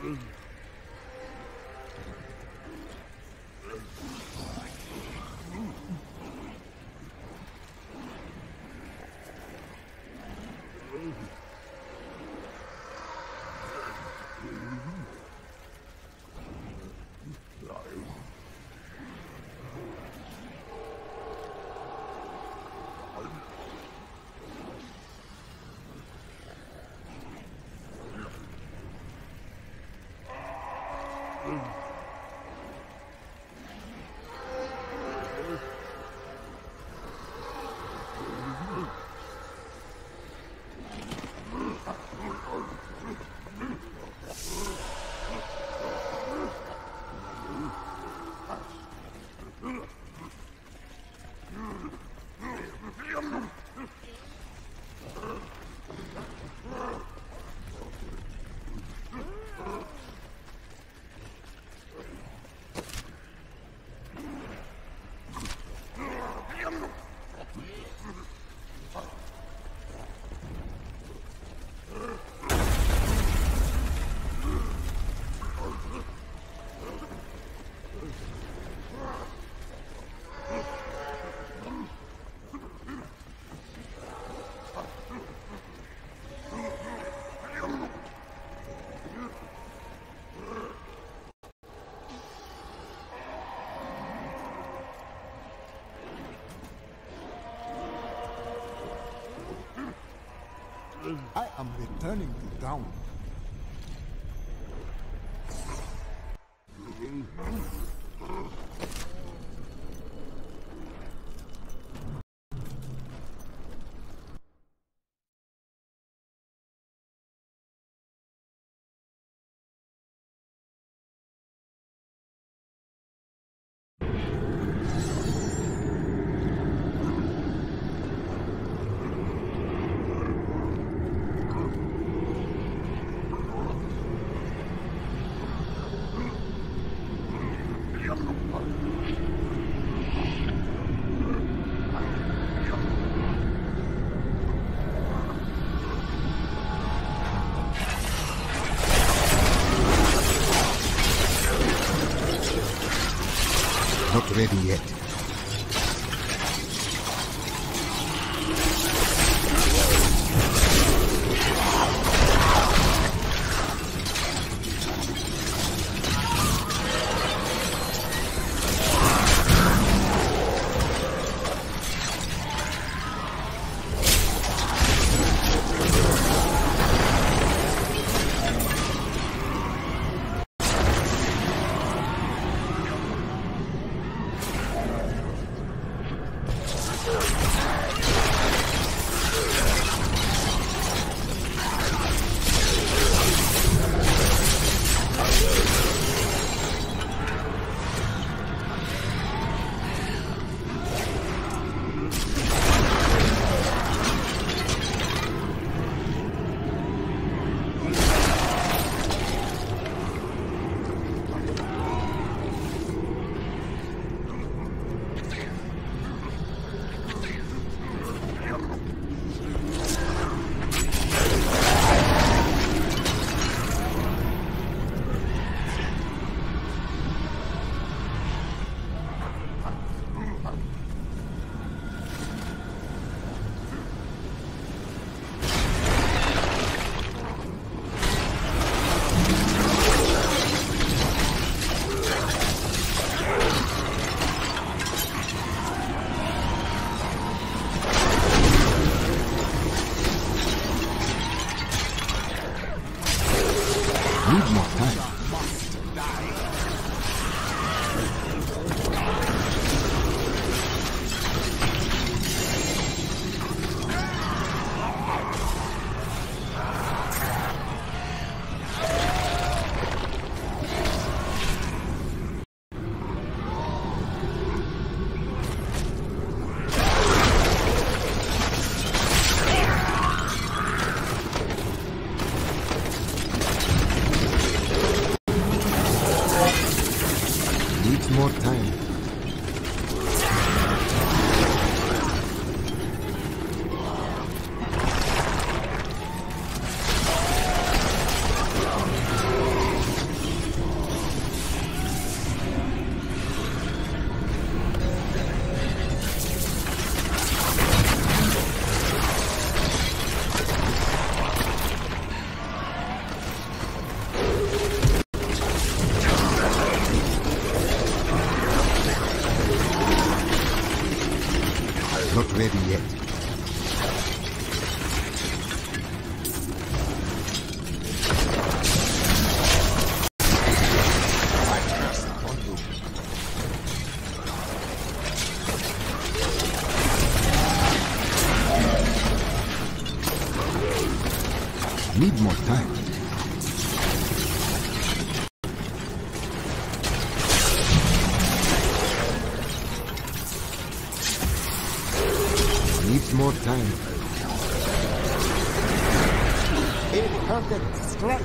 I am returning to town. Ready yet. Needs more time. Imperfect strike.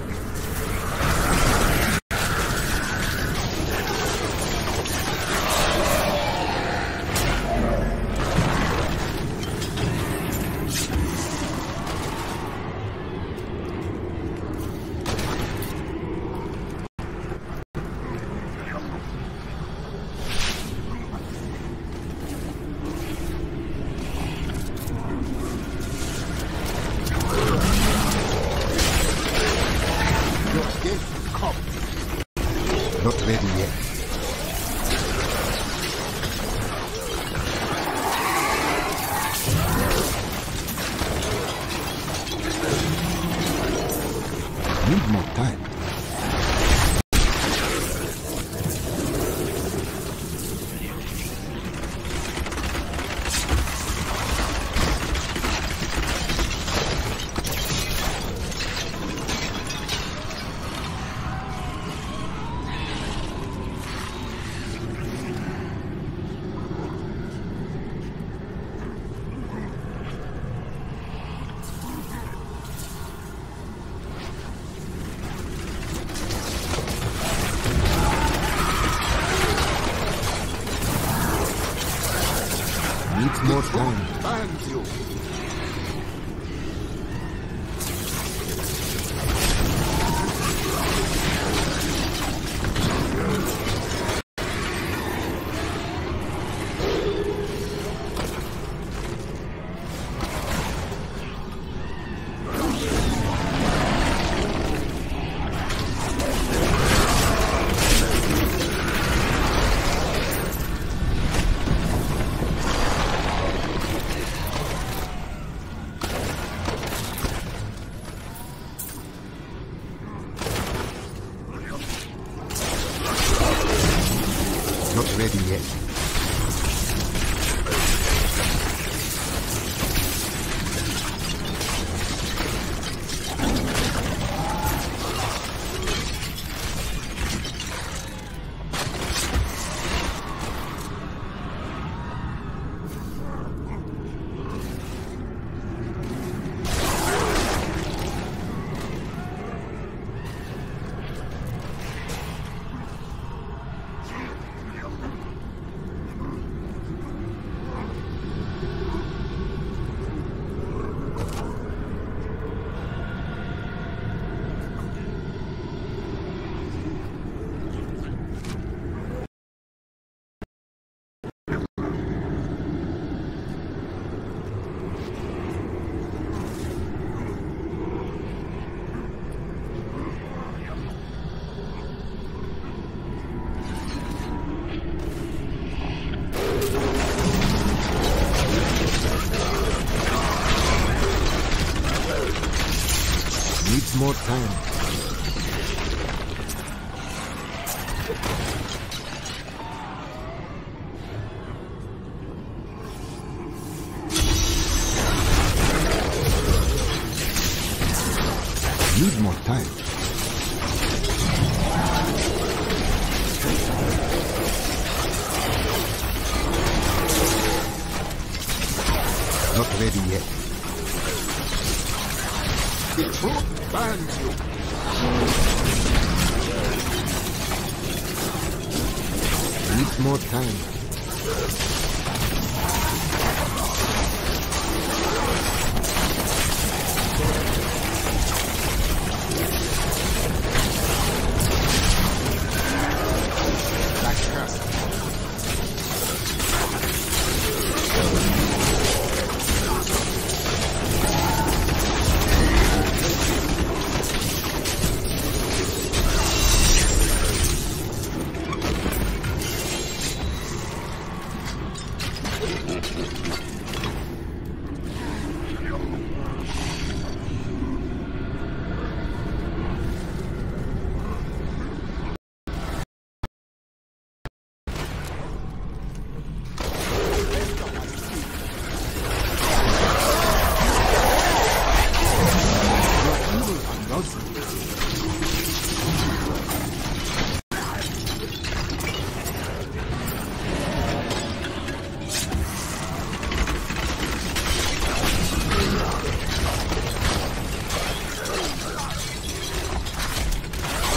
More time.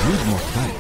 Salud mortal.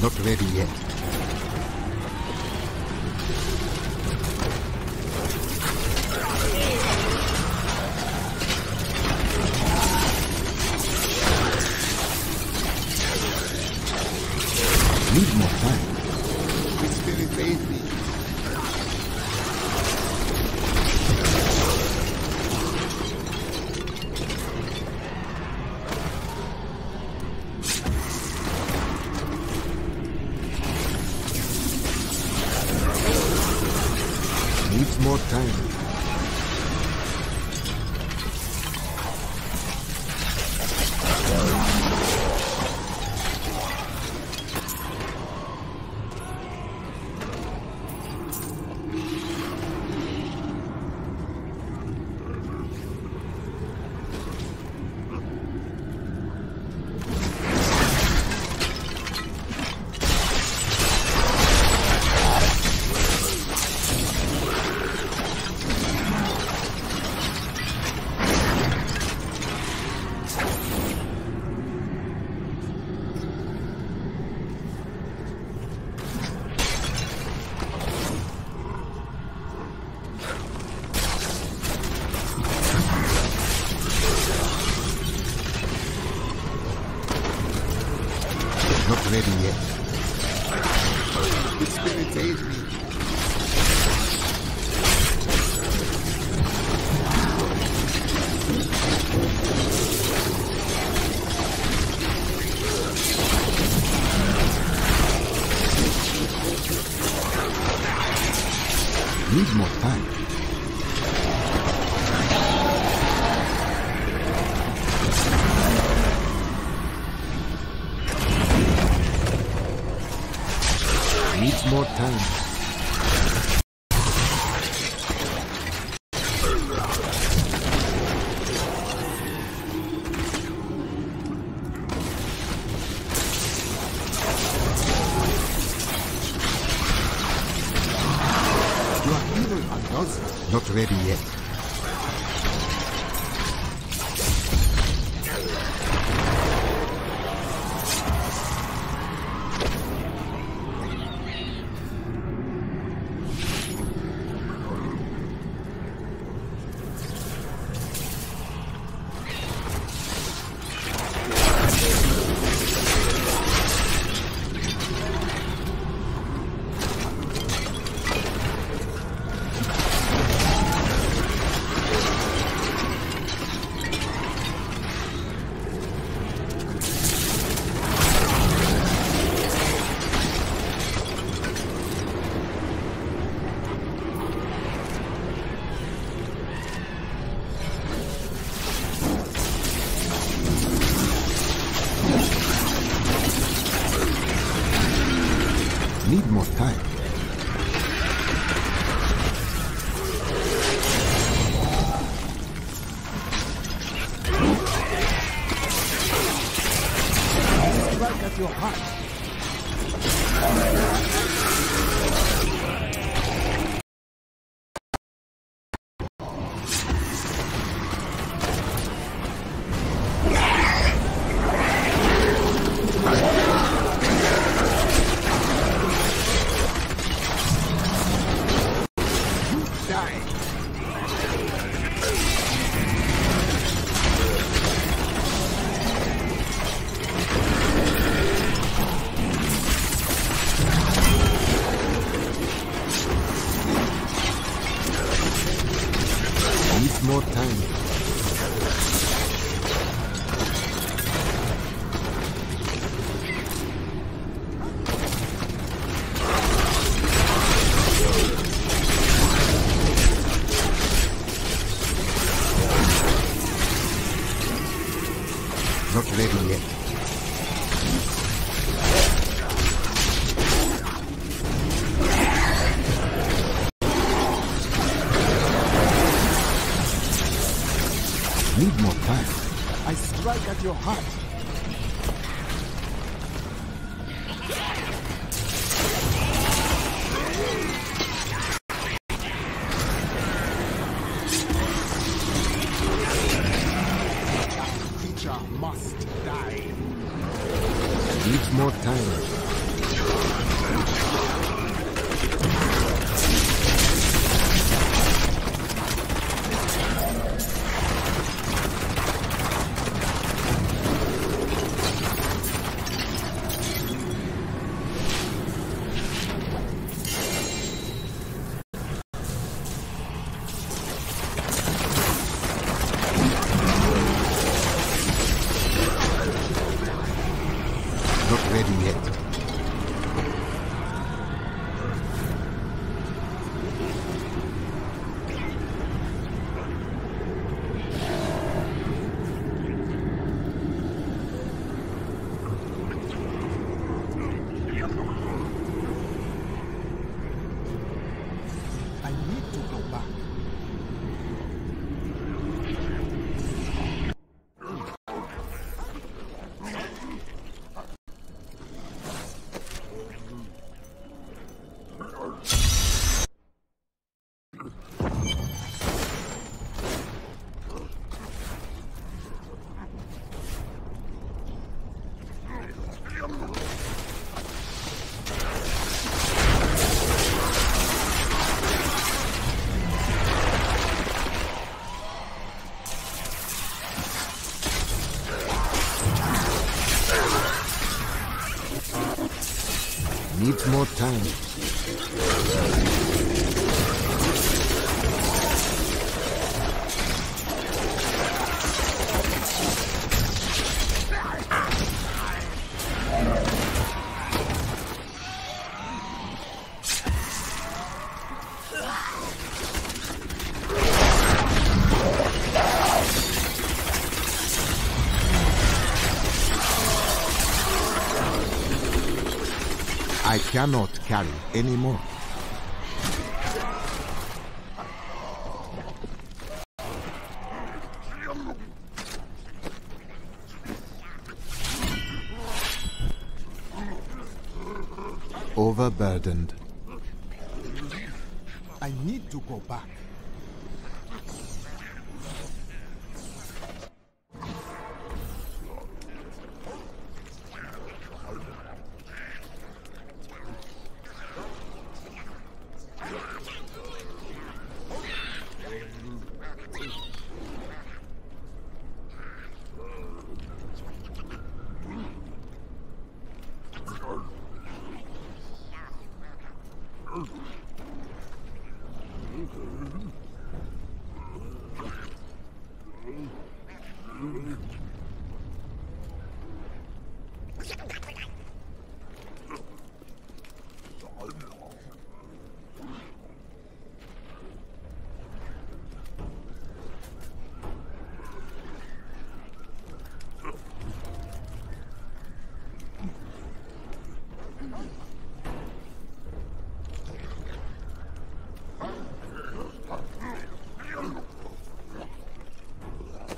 Not ready yet. Need more time. The spirit made me. More time. Ready yet. The spirit aids me. Need more time. Needs more time. Not ready yet. more time. Strike at your heart. More time. Need more time. I strike at your heart. That creature must die. Need more time. Need more time. I cannot carry any more. Overburdened. I need to go back.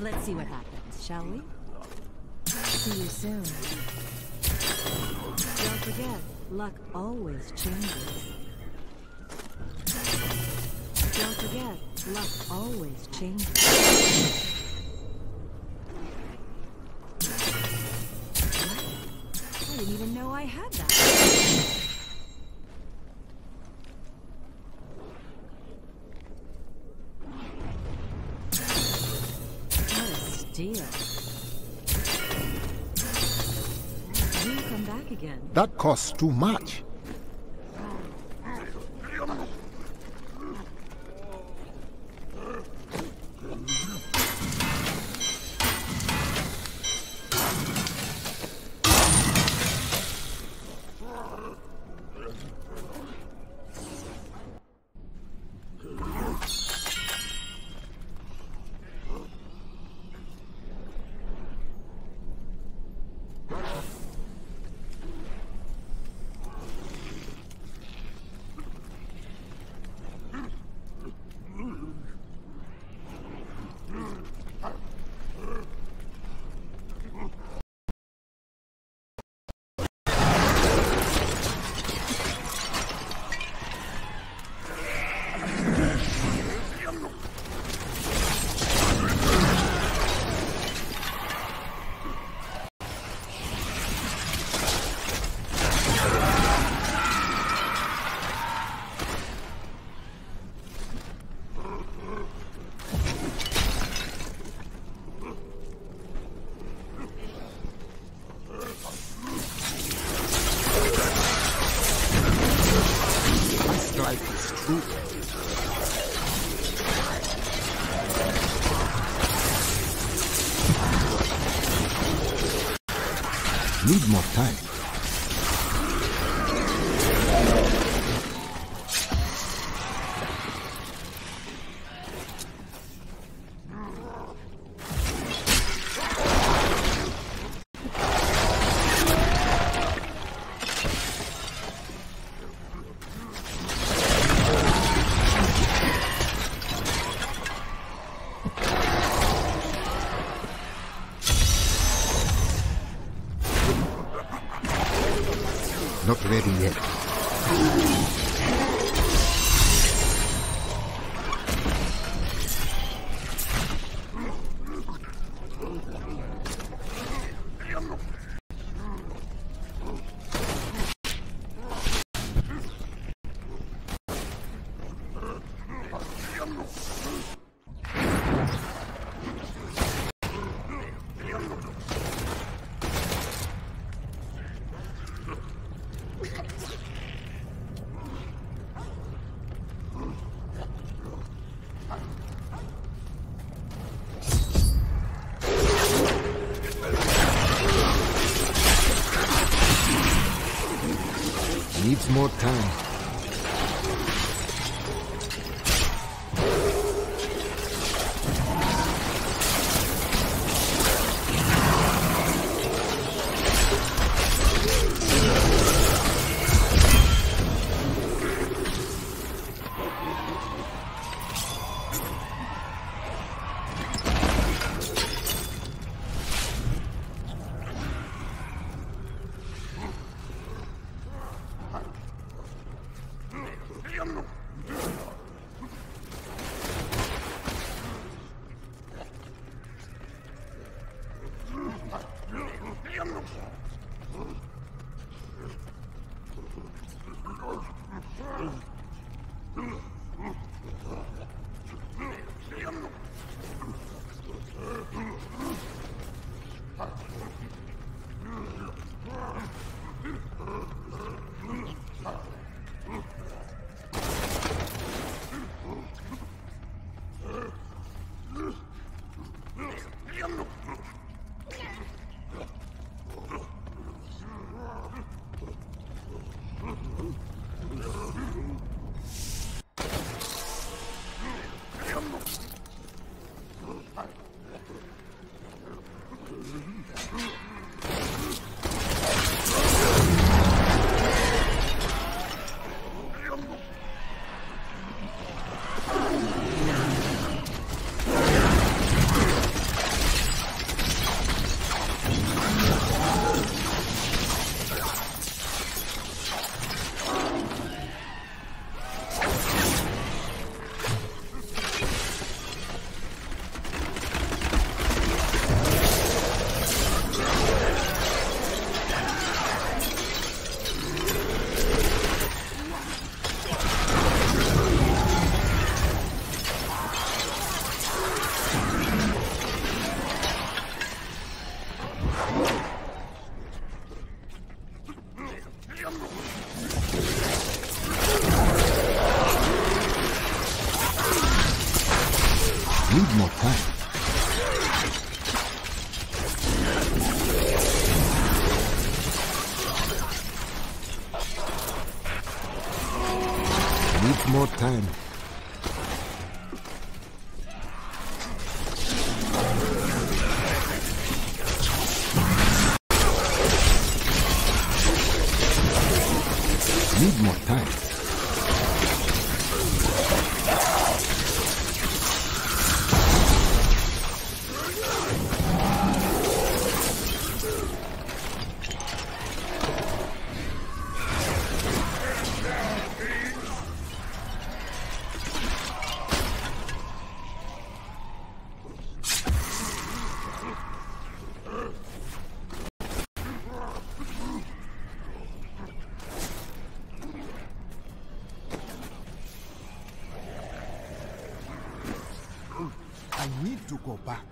Let's see what happens, shall we? See you soon. Don't forget, luck always changes. Don't forget, luck always changes. What? I didn't even know I had that. Come back again. That costs too much. Need more time. Not ready yet. Needs more time. Need more time. Need more time. Need more time. I need to go back.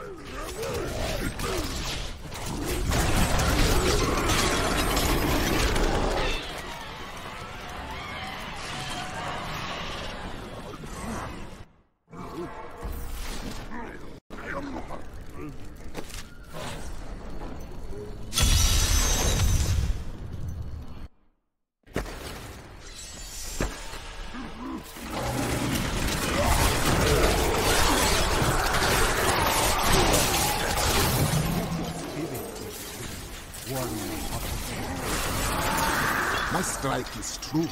My strike is true.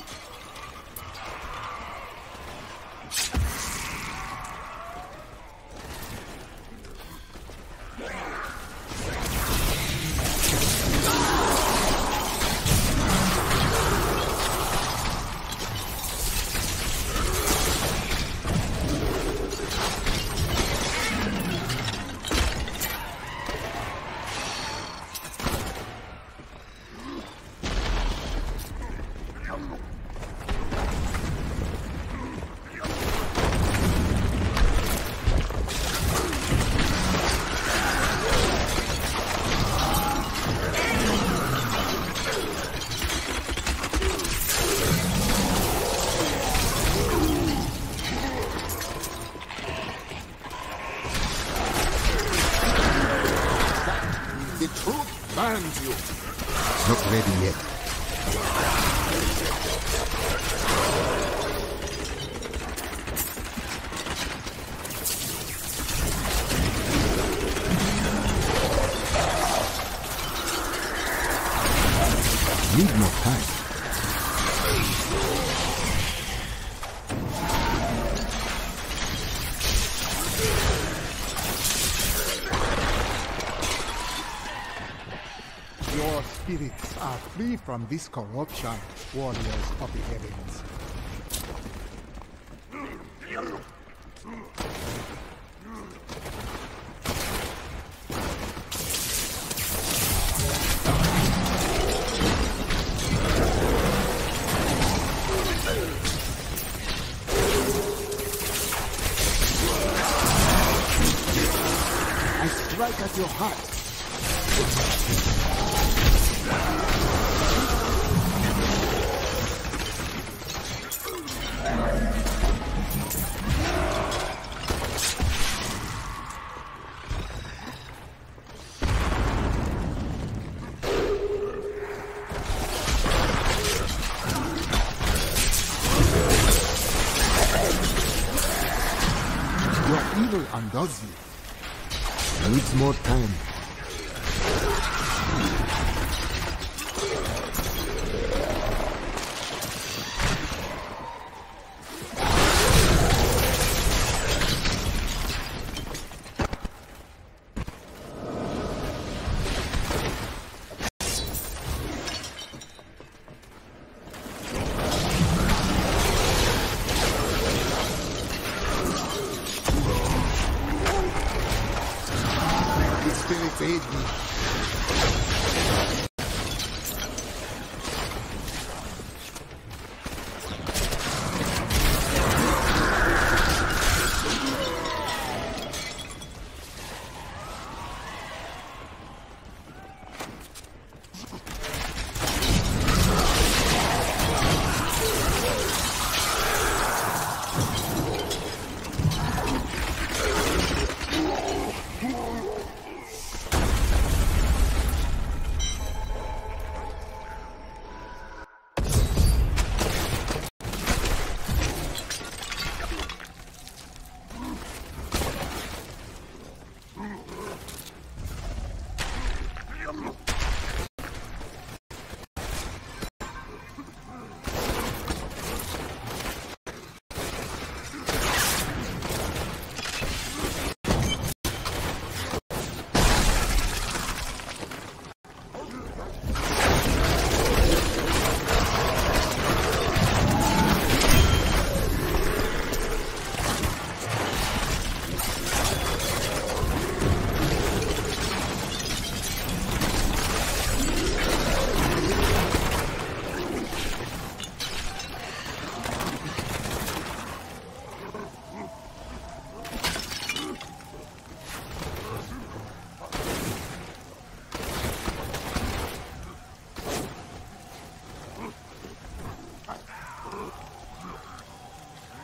You. Not ready yet. Need more time. Your spirits are free from this corruption, warriors of the heavens. I strike at your heart. Evil undoes you. Needs more time.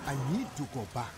I need to go back.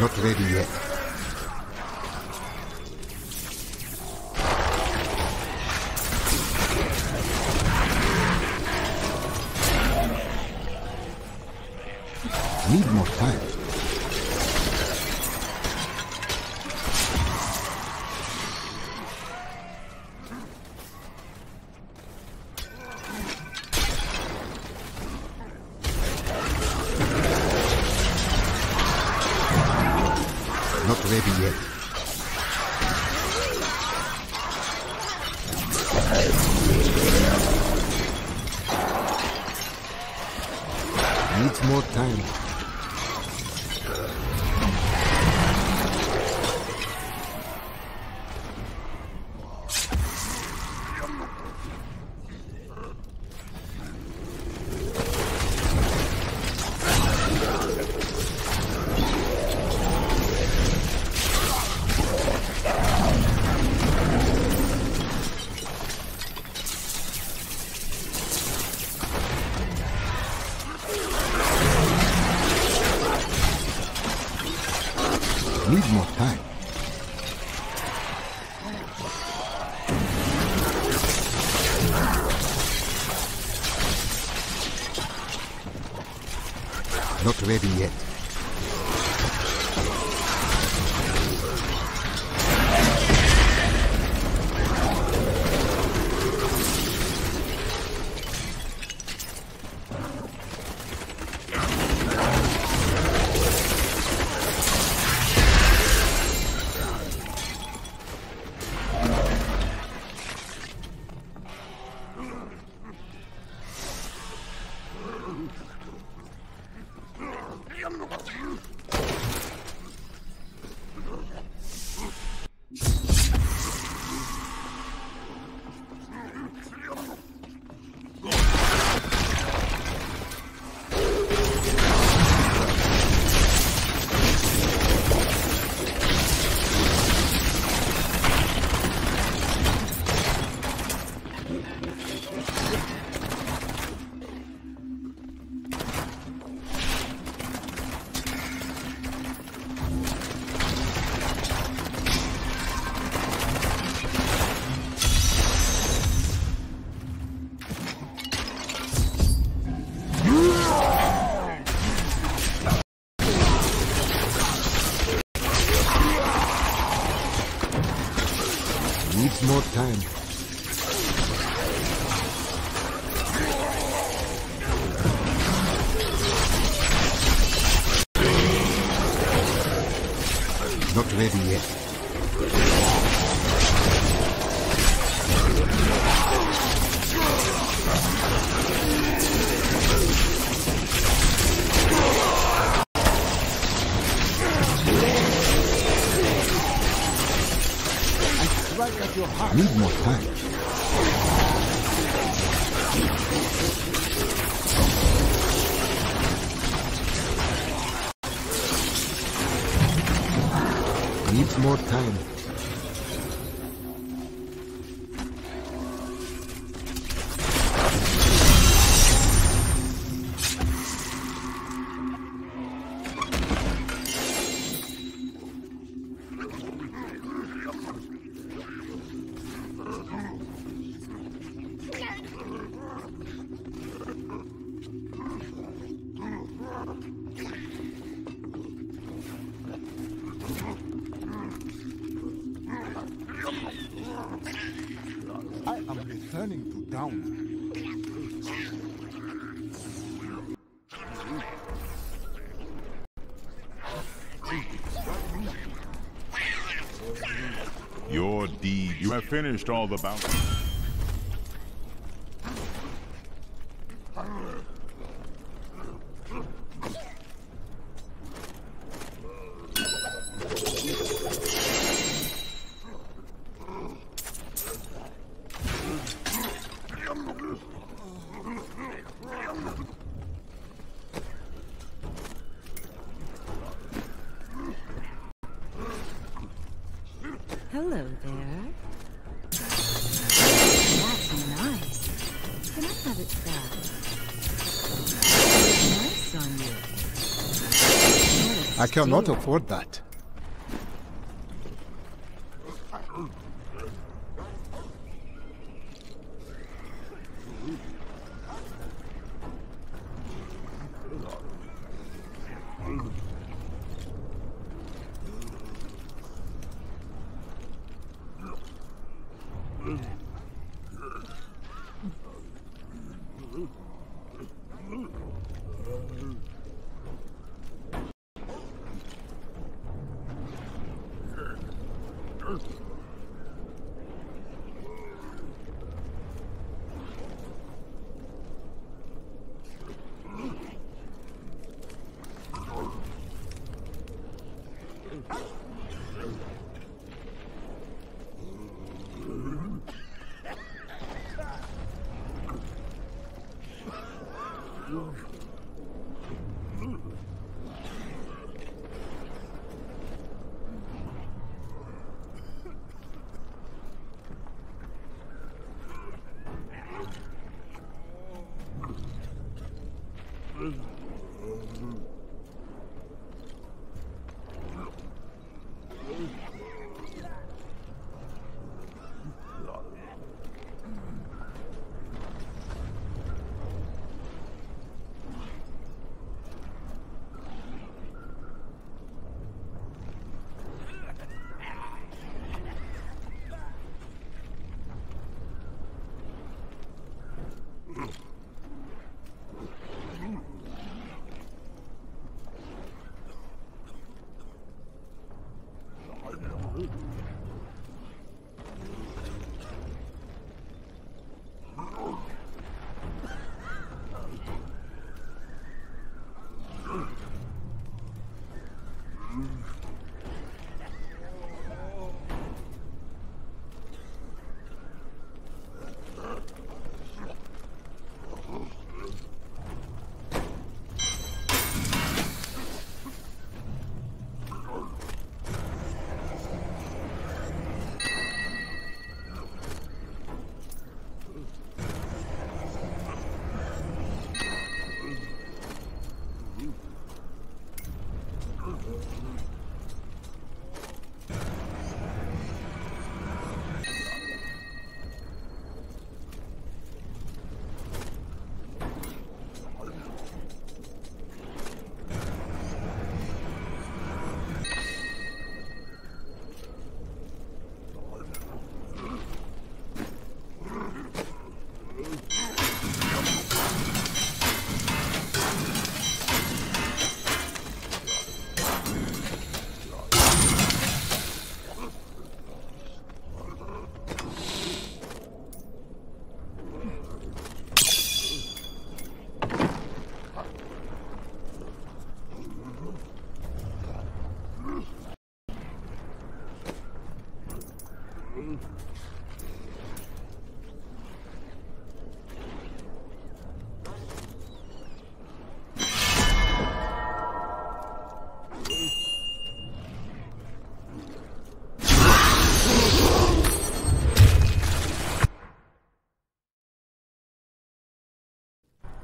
Not ready yet. Need more time. Not ready yet. Needs more time. Need more time. Not ready yet. Needs more time. Not ready yet. Need more time. Needs more time. Turning to down. Your deed. You have finished all the bounty. Hello there. That's nice. Can I have it back? Nice on you. I cannot afford that.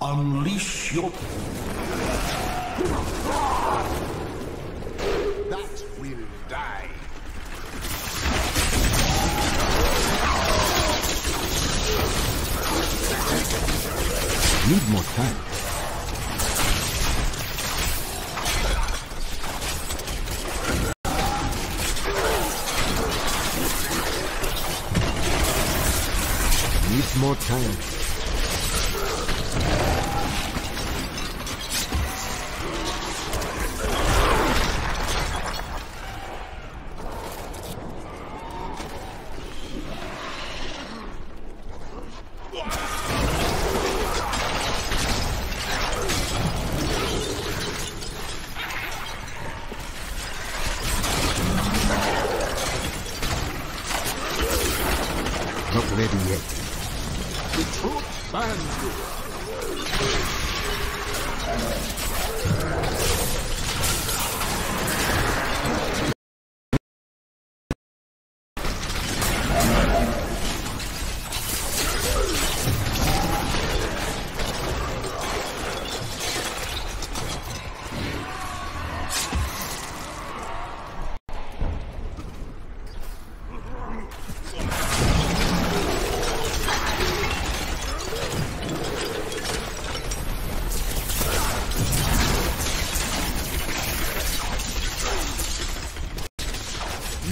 Unleash your... That will die. Need more time. Need more time.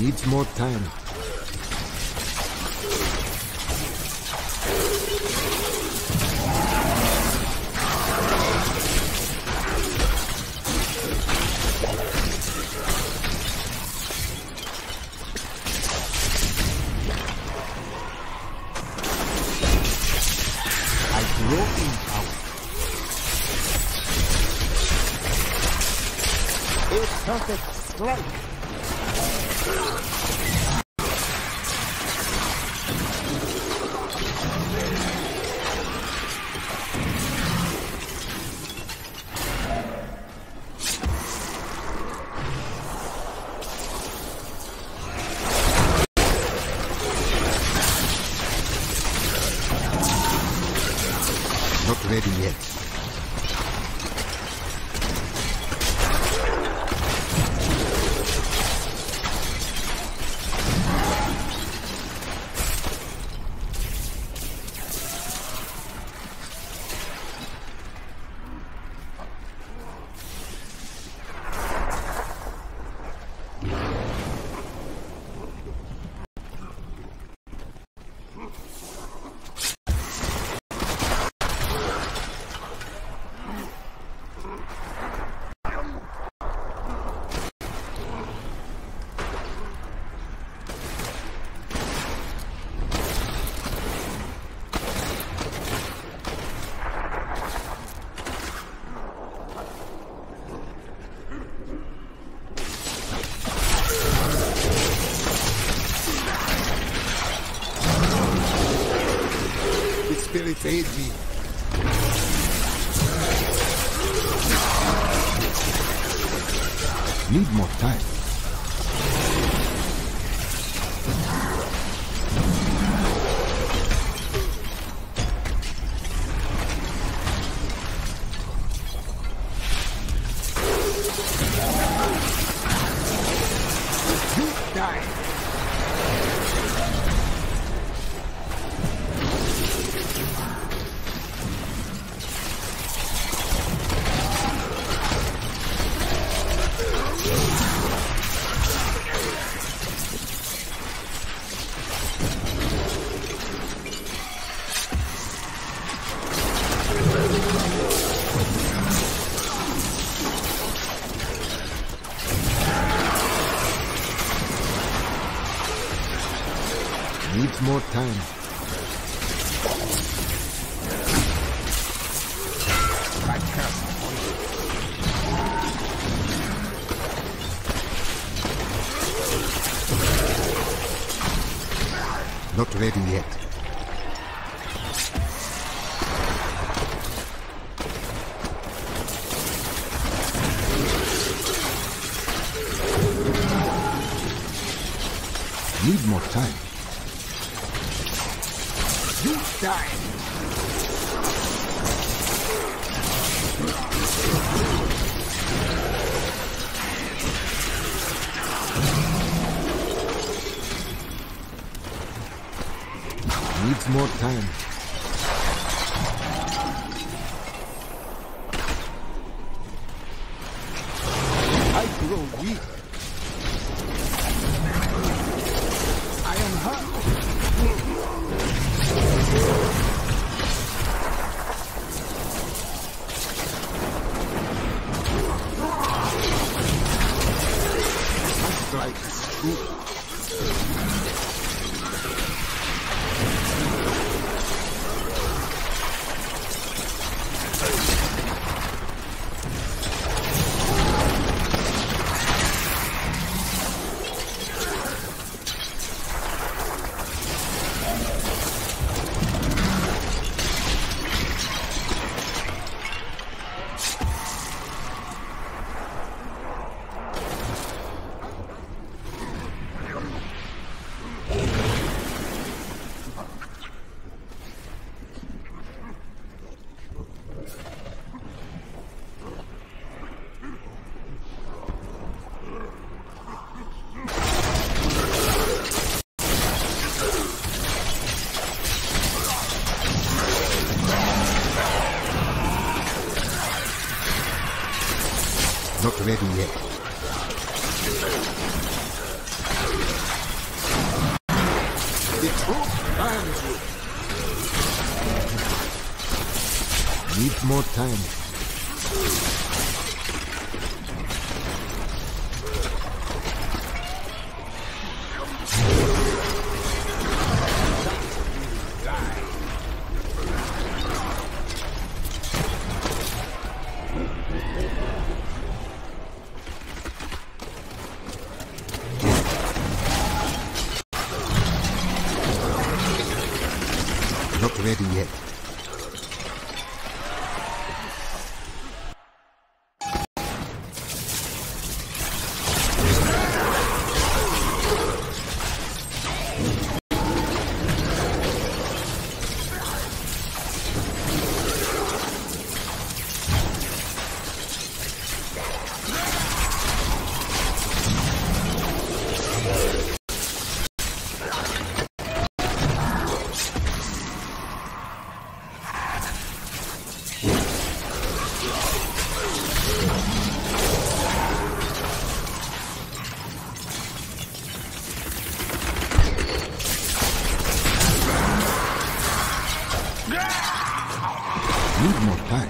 needs more time. Aid me. Need more time. You die. More time. Not ready yet. Need more time. You die! Needs more time. I grow weak. I am hurt. more time. Not ready yet. Need more time.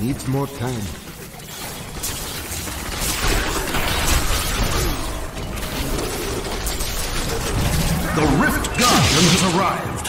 Needs more time. The Rift Guardian has arrived.